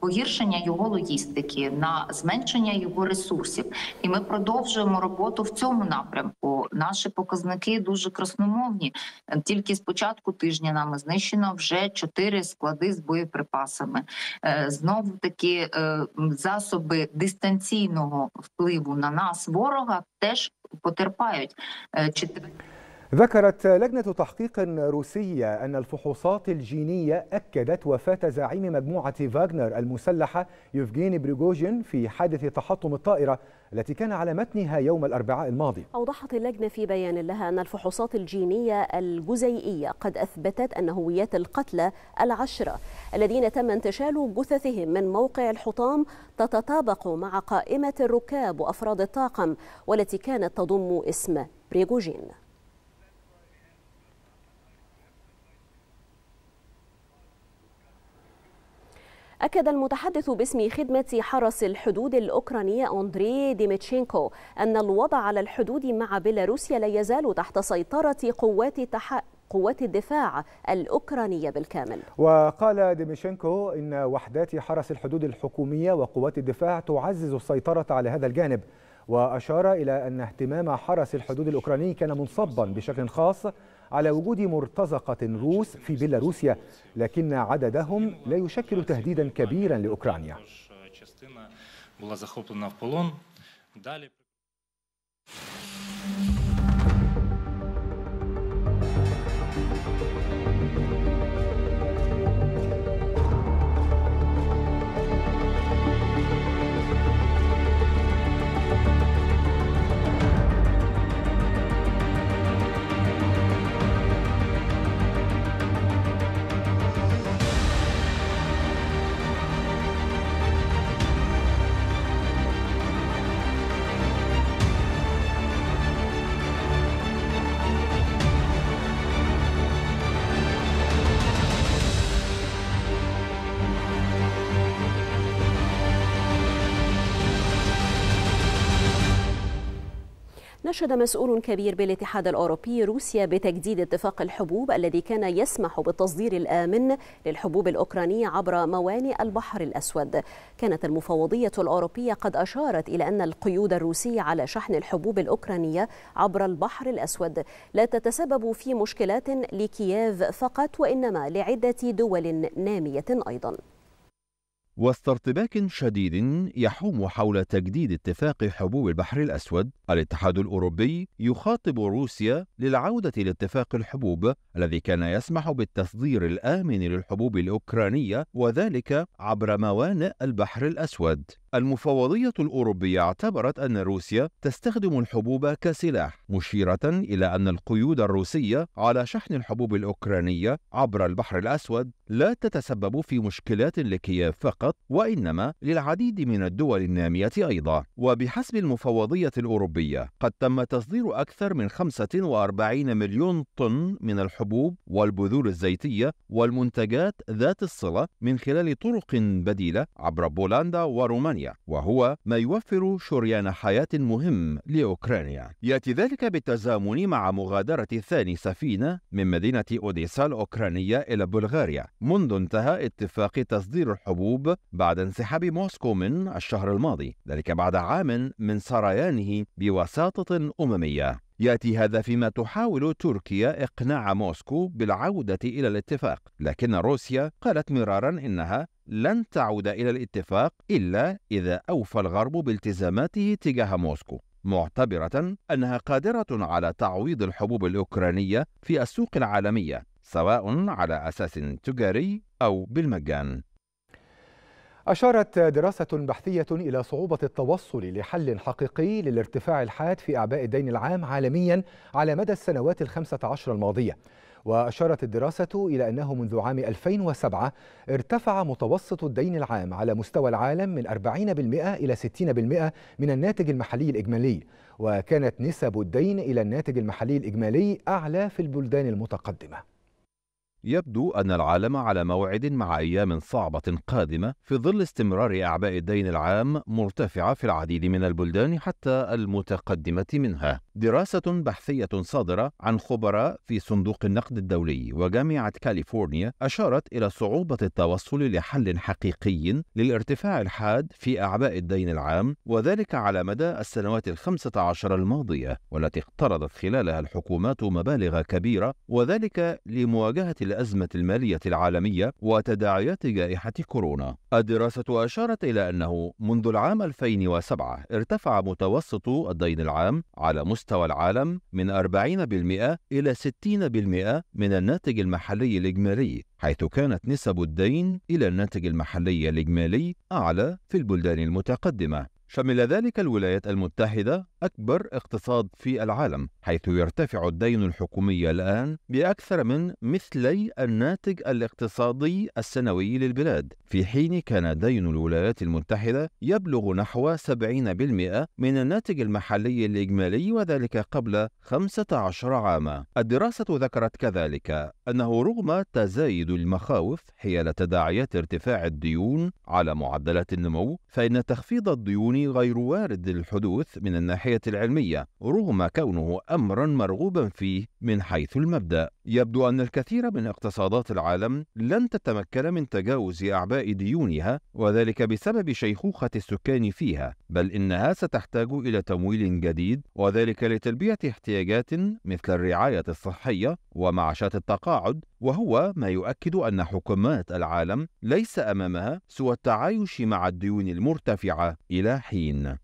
погіршення його логістики, на зменшення його ресурсів. І ми продовжуємо роботу в цьому напрямку. Наші показники дуже красномовні. Тільки з початку тижня нами знищено вже 4 склади з боєприпасами. Знову-таки засоби дистанційного впливу на нас, ворога, теж потерпають. ذكرت لجنة تحقيق روسية أن الفحوصات الجينية أكدت وفاة زعيم مجموعة فاغنر المسلحة يفغيني بريغوجين في حادث تحطم الطائرة التي كان على متنها يوم الأربعاء الماضي. أوضحت اللجنة في بيان لها أن الفحوصات الجينية الجزيئية قد أثبتت أن هويات القتلى 10 الذين تم انتشال جثثهم من موقع الحطام تتطابق مع قائمة الركاب وأفراد الطاقم، والتي كانت تضم اسم بريغوجين. أكد المتحدث باسم خدمة حرس الحدود الأوكرانية أندري ديميتشينكو أن الوضع على الحدود مع بيلاروسيا لا يزال تحت سيطرة قوات الدفاع الأوكرانية بالكامل. وقال ديميتشينكو إن وحدات حرس الحدود الحكومية وقوات الدفاع تعزز السيطرة على هذا الجانب، وأشار إلى أن اهتمام حرس الحدود الأوكراني كان منصبا بشكل خاص على وجود مرتزقة روس في بيلاروسيا، لكن عددهم لا يشكل تهديدا كبيرا لأوكرانيا. نشد مسؤول كبير بالاتحاد الأوروبي روسيا بتجديد اتفاق الحبوب الذي كان يسمح بالتصدير الآمن للحبوب الأوكرانية عبر موانئ البحر الأسود. كانت المفوضية الأوروبية قد أشارت إلى أن القيود الروسية على شحن الحبوب الأوكرانية عبر البحر الأسود لا تتسبب في مشكلات لكييف فقط، وإنما لعدة دول نامية أيضا. وسط ارتباك شديد يحوم حول تجديد اتفاق حبوب البحر الأسود. الاتحاد الأوروبي يخاطب روسيا للعودة لاتفاق الحبوب الذي كان يسمح بالتصدير الآمن للحبوب الأوكرانية وذلك عبر موانئ البحر الأسود. المفوضية الأوروبية اعتبرت أن روسيا تستخدم الحبوب كسلاح، مشيرة إلى أن القيود الروسية على شحن الحبوب الأوكرانية عبر البحر الأسود لا تتسبب في مشكلات لكييف فقط، وإنما للعديد من الدول النامية أيضا. وبحسب المفوضية الأوروبية قد تم تصدير أكثر من 45 مليون طن من الحبوب والبذور الزيتية والمنتجات ذات الصلة من خلال طرق بديلة عبر بولندا ورومانيا، وهو ما يوفر شريان حياة مهم لأوكرانيا. يأتي ذلك بالتزامن مع مغادرة ثاني سفينة من مدينة أوديسا الأوكرانية إلى بلغاريا منذ انتهى اتفاق تصدير الحبوب بعد انسحاب موسكو من الشهر الماضي، ذلك بعد عام من سريانه بوساطة أممية. يأتي هذا فيما تحاول تركيا إقناع موسكو بالعودة إلى الاتفاق، لكن روسيا قالت مرارا إنها لن تعود إلى الاتفاق إلا إذا أوفى الغرب بالتزاماته تجاه موسكو، معتبرة أنها قادرة على تعويض الحبوب الأوكرانية في السوق العالمية سواء على أساس تجاري أو بالمجان. أشارت دراسة بحثية إلى صعوبة التوصل لحل حقيقي للارتفاع الحاد في أعباء الدين العام عالميا على مدى السنوات 15 الماضية. وأشارت الدراسة إلى أنه منذ عام 2007 ارتفع متوسط الدين العام على مستوى العالم من 40% إلى 60% من الناتج المحلي الإجمالي، وكانت نسب الدين إلى الناتج المحلي الإجمالي أعلى في البلدان المتقدمة. يبدو أن العالم على موعد مع أيام صعبة قادمة في ظل استمرار أعباء الدين العام مرتفعة في العديد من البلدان حتى المتقدمة منها. دراسة بحثية صادرة عن خبراء في صندوق النقد الدولي وجامعة كاليفورنيا أشارت إلى صعوبة التوصل لحل حقيقي للارتفاع الحاد في أعباء الدين العام، وذلك على مدى السنوات 15 الماضية، والتي اقترضت خلالها الحكومات مبالغ كبيرة، وذلك لمواجهة الأزمة المالية العالمية وتداعيات جائحة كورونا. الدراسة أشارت إلى أنه منذ العام 2007 ارتفع متوسط الدين العام على مستوى العالم من 40% إلى 60% من الناتج المحلي الإجمالي، حيث كانت نسب الدين إلى الناتج المحلي الإجمالي أعلى في البلدان المتقدمة. شمل ذلك الولايات المتحدة أكبر اقتصاد في العالم، حيث يرتفع الدين الحكومي الآن بأكثر من مثلي الناتج الاقتصادي السنوي للبلاد، في حين كان دين الولايات المتحدة يبلغ نحو 70% من الناتج المحلي الإجمالي، وذلك قبل 15 عاما. الدراسة ذكرت كذلك أنه رغم تزايد المخاوف حيال تداعيات ارتفاع الديون على معدلات النمو، فإن تخفيض الديون غير وارد الحدوث من الناحية العلمية رغم كونه أمرا مرغوبا فيه من حيث المبدأ. يبدو أن الكثير من اقتصادات العالم لن تتمكن من تجاوز أعباء ديونها، وذلك بسبب شيخوخة السكان فيها، بل إنها ستحتاج إلى تمويل جديد، وذلك لتلبية احتياجات مثل الرعاية الصحية ومعاشات التقاعد، وهو ما يؤكد أن حكومات العالم ليس أمامها سوى التعايش مع الديون المرتفعة إلى حين.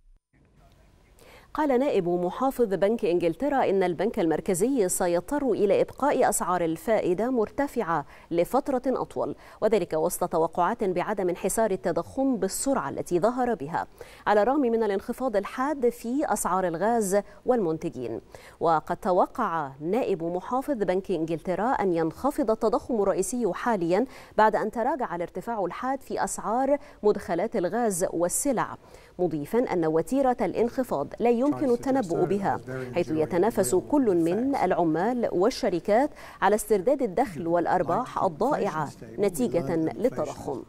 قال نائب محافظ بنك إنجلترا إن البنك المركزي سيضطر إلى إبقاء أسعار الفائدة مرتفعة لفترة أطول، وذلك وسط توقعات بعدم انحسار التضخم بالسرعة التي ظهر بها، على الرغم من الانخفاض الحاد في أسعار الغاز والمنتجين. وقد توقع نائب محافظ بنك إنجلترا أن ينخفض التضخم الرئيسي حاليا بعد أن تراجع الارتفاع الحاد في أسعار مدخلات الغاز والسلع، مضيفا أن وتيرة الانخفاض لا يمكن التنبؤ بها، حيث يتنافس كل من العمال والشركات على استرداد الدخل والأرباح الضائعة نتيجة للتضخم.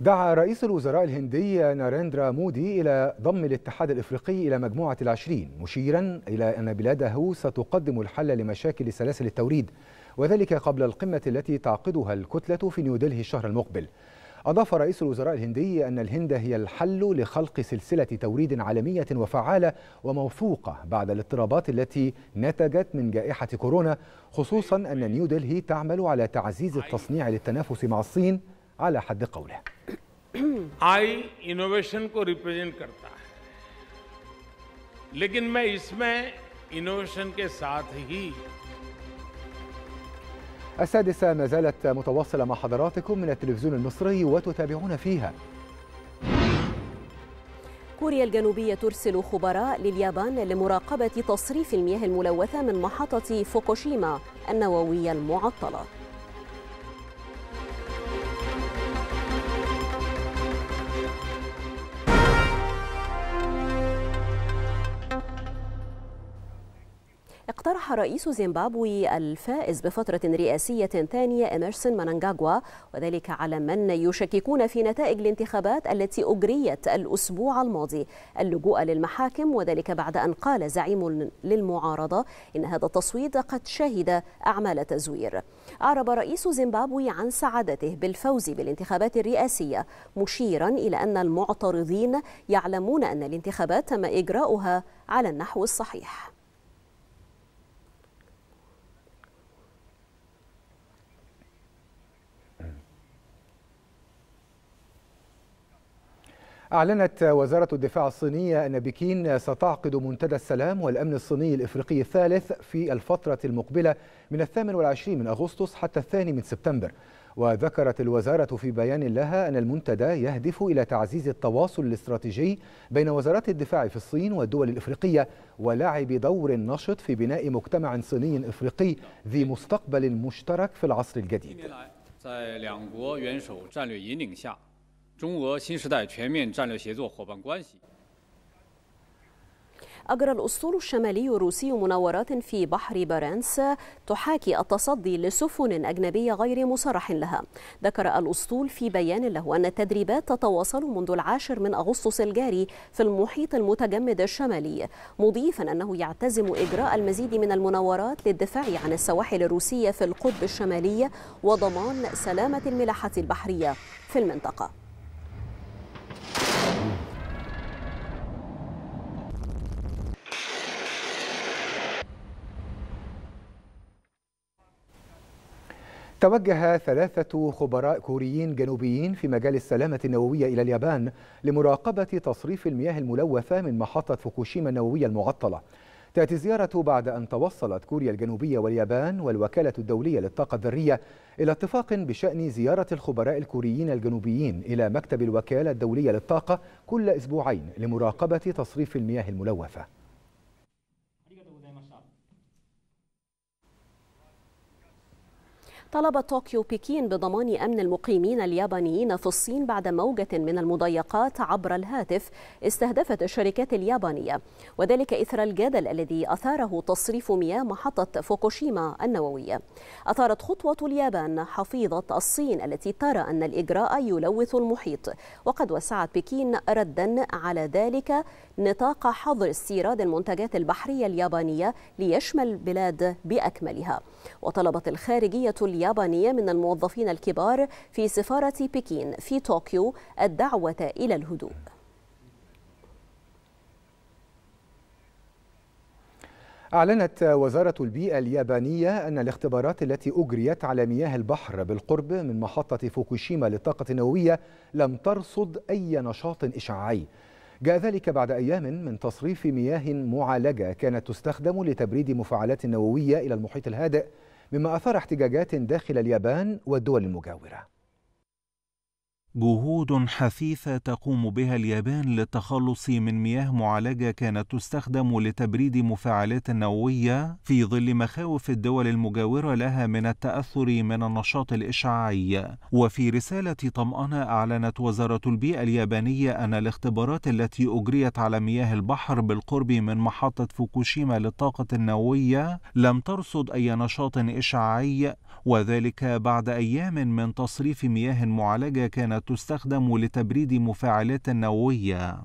دعا رئيس الوزراء الهندي ناريندرا مودي إلى ضم الاتحاد الإفريقي إلى مجموعة ال20، مشيرا إلى أن بلاده ستقدم الحل لمشاكل سلاسل التوريد، وذلك قبل القمة التي تعقدها الكتلة في نيودلهي الشهر المقبل. أضاف رئيس الوزراء الهندي أن الهند هي الحل لخلق سلسلة توريد عالمية وفعالة وموثوقة بعد الاضطرابات التي نتجت من جائحة كورونا، خصوصا أن نيودلهي تعمل على تعزيز التصنيع للتنافس مع الصين على حد قوله. आई इनोवेशन को रिप्रेजेंट करता है, लेकिन मैं इसमें इनोवेशन के साथ ही. السادسة ما زالت متواصلة مع حضراتكم من التلفزيون المصري وتتابعون فيها. كوريا الجنوبية ترسل خبراء لليابان لمراقبة تصريف المياه الملوثة من محطة فوكوشيما النووية المعطلة. اقترح رئيس زيمبابوي الفائز بفترة رئاسية ثانية إيمرسون مانانغاغوا، وذلك على من يشككون في نتائج الانتخابات التي أجريت الأسبوع الماضي، اللجوء للمحاكم، وذلك بعد أن قال زعيم للمعارضة إن هذا التصويت قد شهد أعمال تزوير. أعرب رئيس زيمبابوي عن سعادته بالفوز بالانتخابات الرئاسية، مشيرا إلى أن المعترضين يعلمون أن الانتخابات تم إجراؤها على النحو الصحيح. أعلنت وزارة الدفاع الصينية أن بكين ستعقد منتدى السلام والأمن الصيني الإفريقي الثالث في الفترة المقبلة من 28 من أغسطس حتى 2 من سبتمبر. وذكرت الوزارة في بيان لها أن المنتدى يهدف إلى تعزيز التواصل الاستراتيجي بين وزارات الدفاع في الصين والدول الإفريقية، ولعب دور نشط في بناء مجتمع صيني إفريقي ذي مستقبل مشترك في العصر الجديد. أجرى الأسطول الشمالي الروسي مناورات في بحر بارنس تحاكي التصدي لسفن أجنبية غير مصرح لها. ذكر الأسطول في بيان له أن التدريبات تتواصل منذ 10 من أغسطس الجاري في المحيط المتجمد الشمالي، مضيفا أنه يعتزم إجراء المزيد من المناورات للدفاع عن السواحل الروسية في القطب الشمالي وضمان سلامة الملاحة البحرية في المنطقة. توجه 3 خبراء كوريين جنوبيين في مجال السلامة النووية إلى اليابان لمراقبة تصريف المياه الملوثة من محطة فوكوشيما النووية المعطلة. تأتي الزيارة بعد أن توصلت كوريا الجنوبية واليابان والوكالة الدولية للطاقة الذرية إلى اتفاق بشأن زيارة الخبراء الكوريين الجنوبيين إلى مكتب الوكالة الدولية للطاقة كل أسبوعين لمراقبة تصريف المياه الملوثة. طلبت طوكيو بكين بضمان أمن المقيمين اليابانيين في الصين بعد موجة من المضايقات عبر الهاتف استهدفت الشركات اليابانية، وذلك إثر الجدل الذي أثاره تصريف مياه محطة فوكوشيما النووية. أثارت خطوة اليابان حفيظة الصين التي ترى أن الإجراء يلوث المحيط، وقد وسعت بكين ردا على ذلك نطاق حظر استيراد المنتجات البحرية اليابانية ليشمل البلاد بأكملها. وطلبت الخارجية اليابانية من الموظفين الكبار في سفارة بكين في طوكيو الدعوة إلى الهدوء. أعلنت وزارة البيئة اليابانية أن الاختبارات التي أجريت على مياه البحر بالقرب من محطة فوكوشيما للطاقة النووية لم ترصد أي نشاط إشعاعي. جاء ذلك بعد أيام من تصريف مياه معالجة كانت تستخدم لتبريد مفاعلات نووية إلى المحيط الهادئ، مما أثار احتجاجات داخل اليابان والدول المجاورة. جهود حثيثة تقوم بها اليابان للتخلص من مياه معالجة كانت تستخدم لتبريد مفاعلات نووية في ظل مخاوف الدول المجاورة لها من التأثر من النشاط الإشعاعي. وفي رسالة طمأنة أعلنت وزارة البيئة اليابانية أن الاختبارات التي أجريت على مياه البحر بالقرب من محطة فوكوشيما للطاقة النووية لم ترصد أي نشاط إشعاعي، وذلك بعد أيام من تصريف مياه معالجة كانت تستخدم لتبريد مفاعلات نووية.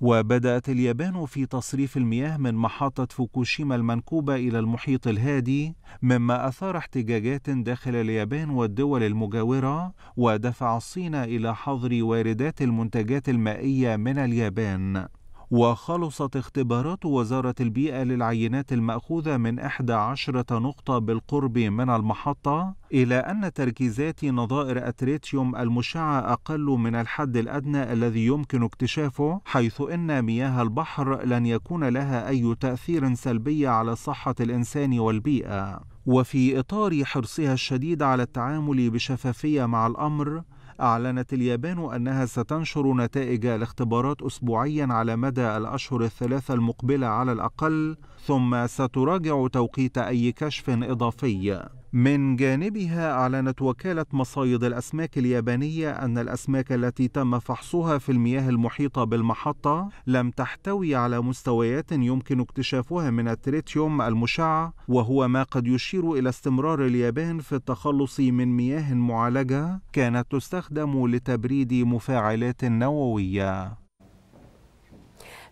وبدأت اليابان في تصريف المياه من محطة فوكوشيما المنكوبة إلى المحيط الهادي، مما أثار احتجاجات داخل اليابان والدول المجاورة، ودفع الصين إلى حظر واردات المنتجات المائية من اليابان. وخلصت اختبارات وزارة البيئة للعينات المأخوذة من 11 نقطة بالقرب من المحطة، إلى أن تركيزات نظائر التريتيوم المشعة أقل من الحد الأدنى الذي يمكن اكتشافه، حيث إن مياه البحر لن يكون لها أي تأثير سلبي على صحة الإنسان والبيئة. وفي إطار حرصها الشديد على التعامل بشفافية مع الأمر، أعلنت اليابان أنها ستنشر نتائج الاختبارات أسبوعيا على مدى الأشهر الثلاثة المقبلة على الأقل، ثم ستراجع توقيت أي كشف إضافي. من جانبها، أعلنت وكالة مصايد الأسماك اليابانية أن الأسماك التي تم فحصها في المياه المحيطة بالمحطة لم تحتوي على مستويات يمكن اكتشافها من التريتيوم المشع، وهو ما قد يشير إلى استمرار اليابان في التخلص من مياه معالجة كانت تستخدم لتبريد مفاعلات نووية.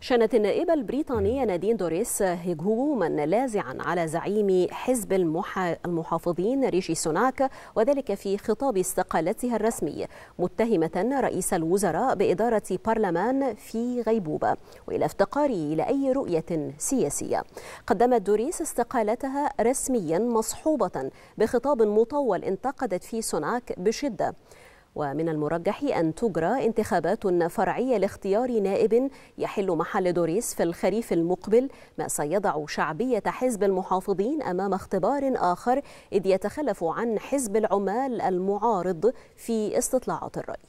شنت النائبة البريطانية نادين دوريس هجوما لاذعا على زعيم حزب المحافظين ريجي سوناك، وذلك في خطاب استقالتها الرسمي، متهمة رئيس الوزراء بإدارة برلمان في غيبوبة وإلى افتقاره لأي رؤية سياسية. قدمت دوريس استقالتها رسميا مصحوبة بخطاب مطول انتقدت فيه سوناك بشدة، ومن المرجح أن تجرى انتخابات فرعية لاختيار نائب يحل محل دوريس في الخريف المقبل، ما سيضع شعبية حزب المحافظين أمام اختبار آخر، إذ يتخلف عن حزب العمال المعارض في استطلاعات الرأي.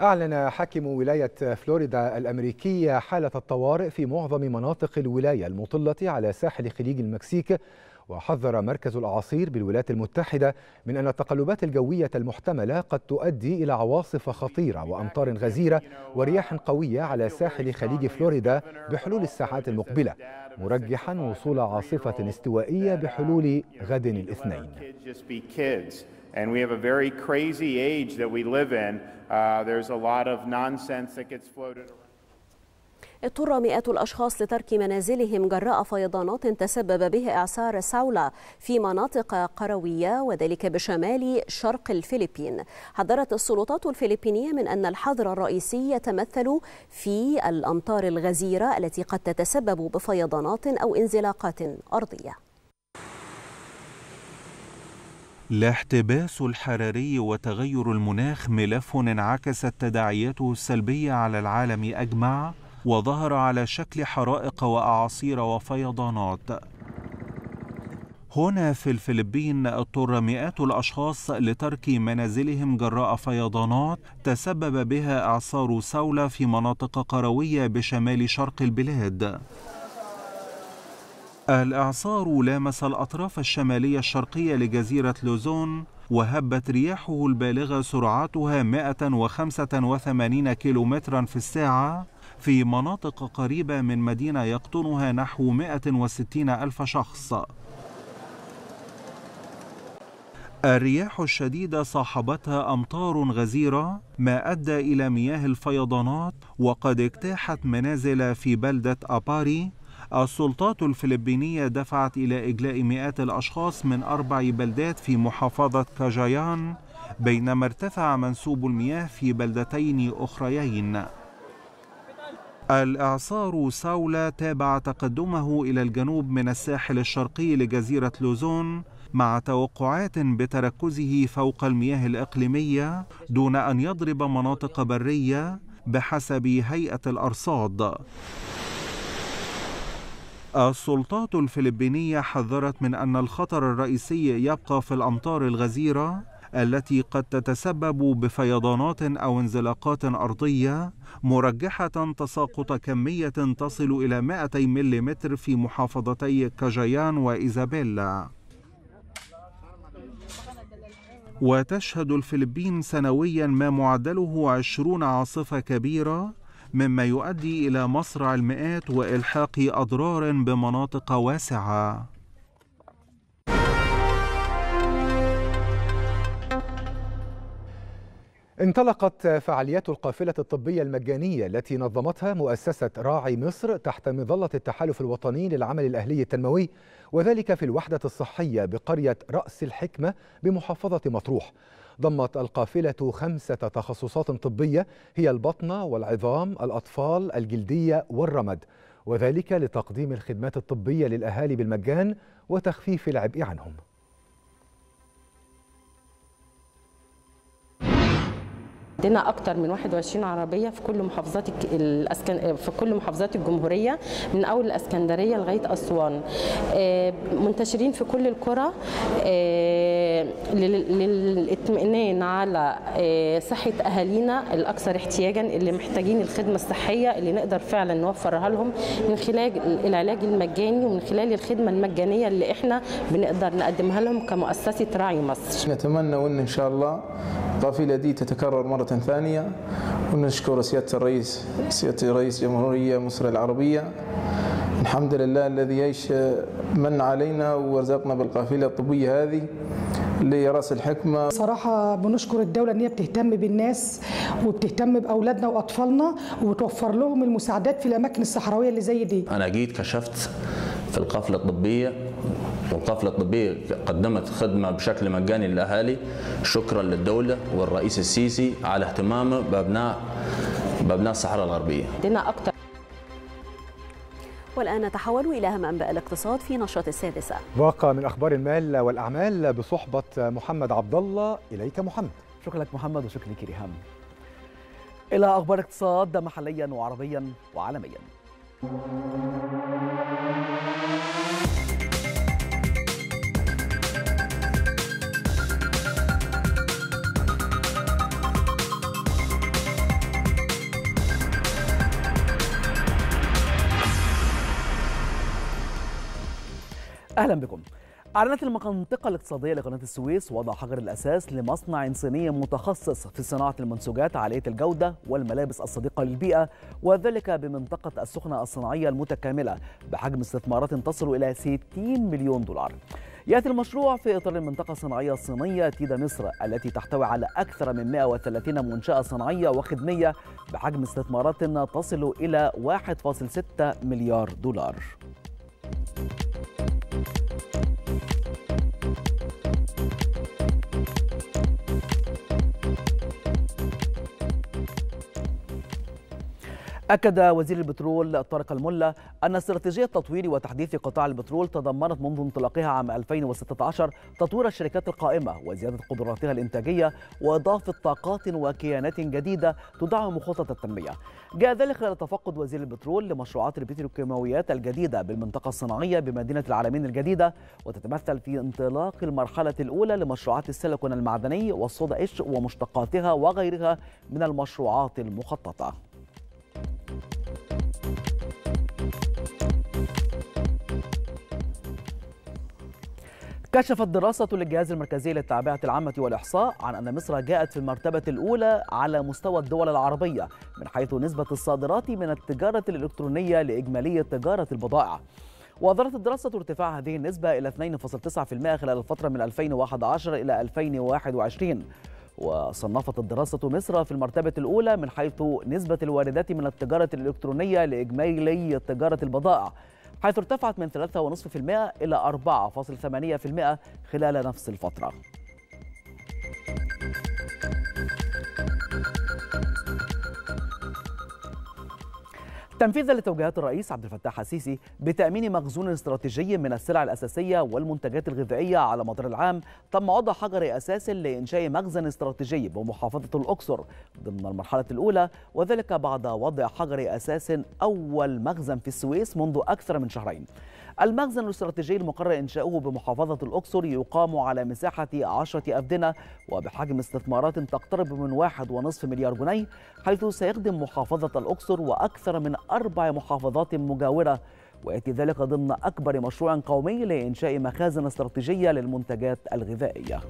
أعلن حاكم ولاية فلوريدا الأمريكية حالة الطوارئ في معظم مناطق الولاية المطلة على ساحل خليج المكسيك، وحذر مركز الأعاصير بالولايات المتحدة من أن التقلبات الجوية المحتملة قد تؤدي إلى عواصف خطيرة وأمطار غزيرة ورياح قوية على ساحل خليج فلوريدا بحلول الساعات المقبلة، مرجحا وصول عاصفة استوائية بحلول غد الاثنين. اضطر مئات الأشخاص لترك منازلهم جراء فيضانات تسبب به إعصار ساولا في مناطق قروية، وذلك بشمال شرق الفلبين. حذرت السلطات الفلبينية من أن الحظر الرئيسي يتمثل في الأمطار الغزيرة التي قد تتسبب بفيضانات أو انزلاقات أرضية. الاحتباس الحراري وتغير المناخ ملف انعكست تداعياته السلبية على العالم أجمع، وظهر على شكل حرائق وأعاصير وفيضانات. هنا في الفلبين اضطر مئات الأشخاص لترك منازلهم جراء فيضانات تسبب بها إعصار ساولا في مناطق قروية بشمال شرق البلاد. الإعصار لامس الأطراف الشمالية الشرقية لجزيرة لوزون، وهبت رياحه البالغة سرعتها 185 كيلومترا في الساعة في مناطق قريبة من مدينة يقطنها نحو 160 ألف شخص. الرياح الشديدة صاحبتها أمطار غزيرة، ما أدى إلى مياه الفيضانات، وقد اجتاحت منازل في بلدة أباري. السلطات الفلبينية دفعت إلى إجلاء مئات الأشخاص من 4 بلدات في محافظة كاجايان، بينما ارتفع منسوب المياه في بلدتين أخريين. الإعصار ساولا تابع تقدمه إلى الجنوب من الساحل الشرقي لجزيرة لوزون، مع توقعات بتركزه فوق المياه الإقليمية دون أن يضرب مناطق برية بحسب هيئة الأرصاد. السلطات الفلبينية حذرت من أن الخطر الرئيسي يبقى في الأمطار الغزيرة التي قد تتسبب بفيضانات أو انزلاقات أرضية، مرجحة تساقط كمية تصل إلى 200 ملم في محافظتي كاجايان وإيزابيلا. وتشهد الفلبين سنويا ما معدله 20 عاصفة كبيرة، مما يؤدي إلى مصرع المئات وإلحاق أضرار بمناطق واسعة. انطلقت فعاليات القافلة الطبية المجانية التي نظمتها مؤسسة راعي مصر تحت مظلة التحالف الوطني للعمل الأهلي التنموي، وذلك في الوحدة الصحية بقرية رأس الحكمة بمحافظة مطروح. ضمت القافلة 5 تخصصات طبية هي البطنة والعظام، الأطفال، الجلدية والرمد، وذلك لتقديم الخدمات الطبية للأهالي بالمجان وتخفيف العبء عنهم. عندنا أكتر من 21 عربية في كل محافظات الجمهورية، من أول الإسكندرية لغاية أسوان، منتشرين في كل القرى للاطمئنان على صحة أهالينا الأكثر احتياجا، اللي محتاجين الخدمة الصحية اللي نقدر فعلا نوفرها لهم من خلال العلاج المجاني ومن خلال الخدمة المجانية اللي احنا بنقدر نقدمها لهم كمؤسسة راعي مصر. نتمنى وإن شاء الله القافلة دي تتكرر مرة ثانية، ونشكر سيادة الرئيس جمهورية مصر العربية. الحمد لله الذي من علينا ورزقنا بالقافلة الطبية هذه لراس الحكمة. صراحة بنشكر الدولة ان هي بتهتم بالناس وبتهتم باولادنا واطفالنا وتوفر لهم المساعدات في الاماكن الصحراوية اللي زي دي. انا جيت كشفت في القافلة الطبية، والقافلة الطبية قدمت خدمة بشكل مجاني للأهالي. شكرا للدولة والرئيس السيسي على اهتمامه بأبناء الصحراء الغربية. والآن نتحول إلى أهم أنباء الاقتصاد في نشرة السادسة. واقع من أخبار المال والأعمال بصحبة محمد عبد الله. إليك محمد. شكرا لك محمد وشكرا لك ريهام. إلى أخبار اقتصاد محليا وعربيا وعالميا. أهلا بكم. أعلنت المنطقة الاقتصادية لقناة السويس وضع حجر الأساس لمصنع صيني متخصص في صناعة المنسوجات عالية الجودة والملابس الصديقة للبيئة، وذلك بمنطقة السخنة الصناعية المتكاملة بحجم استثمارات تصل إلى 60 مليون دولار. يأتي المشروع في إطار المنطقة الصناعية الصينية تيدا مصر التي تحتوي على أكثر من 130 منشأة صناعية وخدمية بحجم استثمارات تصل إلى 1.6 مليار دولار. أكد وزير البترول طارق الملا أن استراتيجية تطوير وتحديث قطاع البترول تضمنت منذ انطلاقها عام 2016 تطوير الشركات القائمة وزيادة قدراتها الإنتاجية وإضافة طاقات وكيانات جديدة تدعم خطط التنمية. جاء ذلك خلال تفقد وزير البترول لمشروعات البتروكيماويات الجديدة بالمنطقة الصناعية بمدينة العالمين الجديدة، وتتمثل في انطلاق المرحلة الأولى لمشروعات السيليكون المعدني والصودا إش ومشتقاتها وغيرها من المشروعات المخططة. كشفت دراسة للجهاز المركزي للتعبئة العامة والإحصاء عن أن مصر جاءت في المرتبة الأولى على مستوى الدول العربية من حيث نسبة الصادرات من التجارة الإلكترونية لإجمالية تجارة البضائع. وأظهرت الدراسة ارتفاع هذه النسبة إلى 2.9% خلال الفترة من 2011 إلى 2021. وصنفت الدراسة مصر في المرتبة الأولى من حيث نسبة الواردات من التجارة الإلكترونية لإجمالية تجارة البضائع، حيث ارتفعت من 3.5% إلى 4.8% خلال نفس الفترة. تنفيذا لتوجيهات الرئيس عبد الفتاح السيسي بتأمين مخزون استراتيجي من السلع الأساسية والمنتجات الغذائية على مدار العام، تم وضع حجر أساس لإنشاء مخزن استراتيجي بمحافظة الأقصر ضمن المرحلة الأولى، وذلك بعد وضع حجر أساس أول مخزن في السويس منذ أكثر من شهرين. المخزن الاستراتيجي المقرر إنشاؤه بمحافظة الأقصر يقام على مساحة 10 أفدنة وبحجم استثمارات تقترب من 1.5 مليار جنيه، حيث سيخدم محافظة الأقصر وأكثر من 4 محافظات مجاورة، ويأتي ذلك ضمن أكبر مشروع قومي لإنشاء مخازن استراتيجية للمنتجات الغذائية.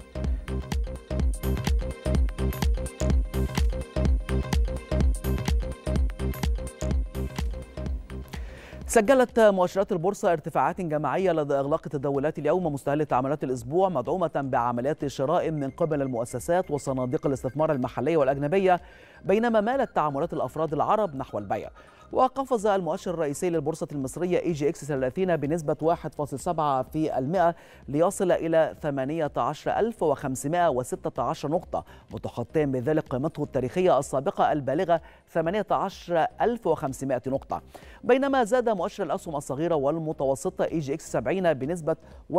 سجلت مؤشرات البورصة ارتفاعات جماعية لدى إغلاق تداولات اليوم مستهلة عملات الأسبوع، مدعومة بعمليات شراء من قبل المؤسسات وصناديق الاستثمار المحلية والأجنبية، بينما مالت تعاملات الأفراد العرب نحو البيع. وقفز المؤشر الرئيسي للبورصة المصرية اي جي اكس 30 بنسبة 1.7% ليصل إلى 18516 نقطة، متخطيا بذلك قيمته التاريخية السابقة البالغة 18500 نقطة، بينما زاد مؤشر الأسهم الصغيرة والمتوسطة اي جي اكس 70 بنسبة 1.5%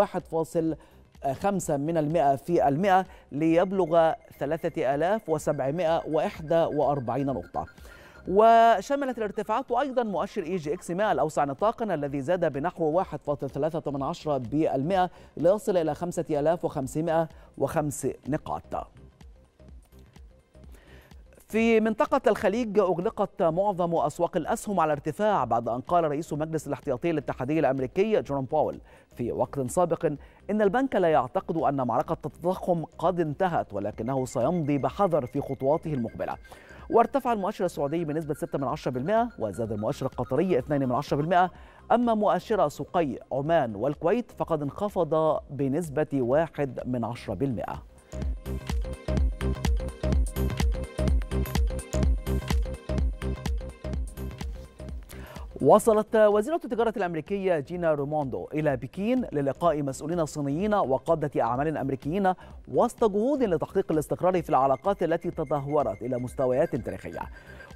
ليبلغ 3741 نقطة. وشملت الارتفاعات أيضا مؤشر اي جي اكس 100 الأوسع نطاقا الذي زاد بنحو 1.3% ليصل إلى 5505 نقاط. في منطقة الخليج أغلقت معظم أسواق الأسهم على ارتفاع بعد أن قال رئيس مجلس الاحتياطي الاتحادي الأمريكي جون باول في وقت سابق إن البنك لا يعتقد أن معركة التضخم قد انتهت، ولكنه سيمضي بحذر في خطواته المقبلة. وارتفع المؤشر السعودي بنسبة 0.6%، وزاد المؤشر القطري 0.2%، أما مؤشر سوقي عمان والكويت فقد انخفض بنسبة 0.1%. وصلت وزيرة التجارة الأمريكية جينا روموندو إلى بكين للقاء مسؤولين صينيين وقادة أعمال أمريكيين وسط جهود لتحقيق الاستقرار في العلاقات التي تدهورت إلى مستويات تاريخية.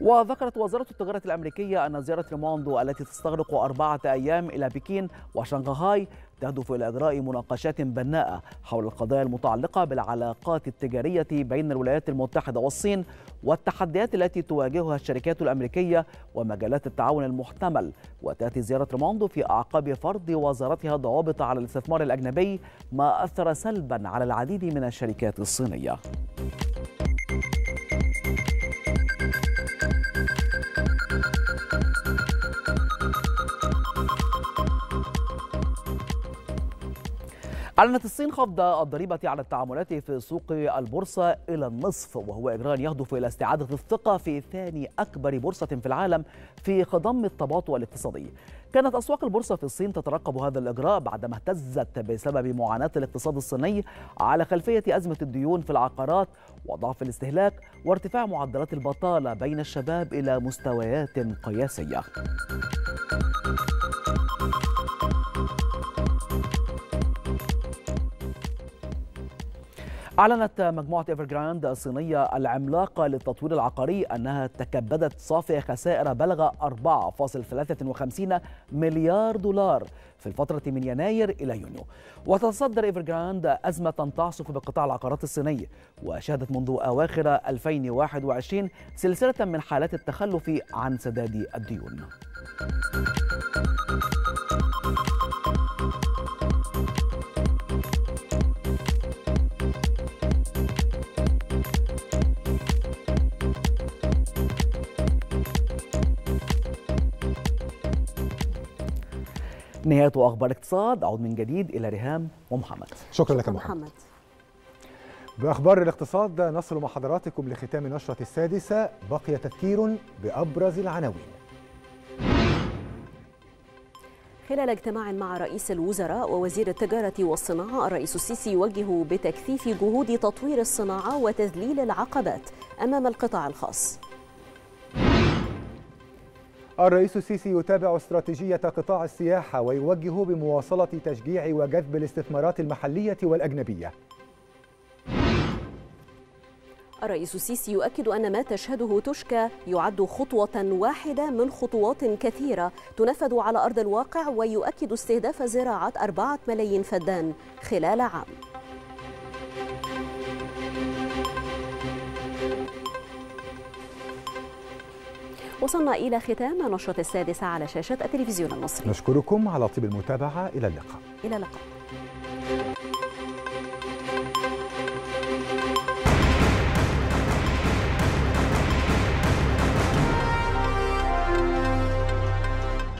وذكرت وزارة التجارة الأمريكية أن زيارة روموندو التي تستغرق 4 أيام إلى بكين وشنغهاي تهدف إلى إجراء مناقشات بناءة حول القضايا المتعلقة بالعلاقات التجارية بين الولايات المتحدة والصين، والتحديات التي تواجهها الشركات الأمريكية، ومجالات التعاون المحتمل. وتأتي زيارة روموندو في أعقاب فرض وزارتها ضوابط على الاستثمار الأجنبي، ما أثر سلبا على العديد من الشركات الصينية. أعلنت الصين خفض الضريبة على التعاملات في سوق البورصة إلى النصف، وهو إجراء يهدف إلى استعادة الثقة في ثاني أكبر بورصة في العالم في خضم التباطؤ الاقتصادي. كانت أسواق البورصة في الصين تترقب هذا الإجراء بعدما اهتزت بسبب معاناة الاقتصاد الصيني على خلفية أزمة الديون في العقارات وضعف الاستهلاك وارتفاع معدلات البطالة بين الشباب إلى مستويات قياسية. أعلنت مجموعة إيفرجراند الصينية العملاقة للتطوير العقاري أنها تكبدت صافي خسائر بلغ 4.53 مليار دولار في الفترة من يناير إلى يونيو. وتتصدر إيفرجراند أزمة تعصف بقطاع العقارات الصيني، وشهدت منذ أواخر 2021 سلسلة من حالات التخلف عن سداد الديون. نهاية أخبار الاقتصاد. أعود من جديد إلى ريهام ومحمد. شكرا لك محمد. بأخبار الاقتصاد نصل مع حضراتكم لختام نشرة السادسة، بقي تذكير بأبرز العناوين. خلال اجتماع مع رئيس الوزراء ووزير التجارة والصناعة، الرئيس السيسي يوجه بتكثيف جهود تطوير الصناعة وتذليل العقبات أمام القطاع الخاص. الرئيس السيسي يتابع استراتيجية قطاع السياحة ويوجه بمواصلة تشجيع وجذب الاستثمارات المحلية والأجنبية. الرئيس السيسي يؤكد أن ما تشهده توشكا يعد خطوة واحدة من خطوات كثيرة تنفذ على أرض الواقع، ويؤكد استهداف زراعة 4 ملايين فدان خلال عام. وصلنا إلى ختام نشرة السادسة على شاشة التلفزيون المصري. نشكركم على طيب المتابعة. إلى اللقاء.